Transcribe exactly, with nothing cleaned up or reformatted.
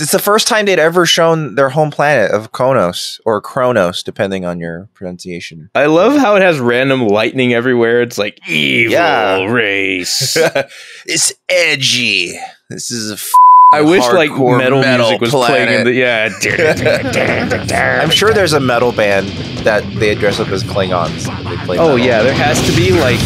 It's the first time they'd ever shown their home planet of Qo'noS, or Qo'noS, depending on your pronunciation. I love how it has random lightning everywhere. It's like, evil yeah. race. It's edgy. This is a f I wish like metal, metal music was planet. playing. In the, yeah. I'm sure there's a metal band that they dress up as Klingons. They play oh metal. yeah, there has to be like...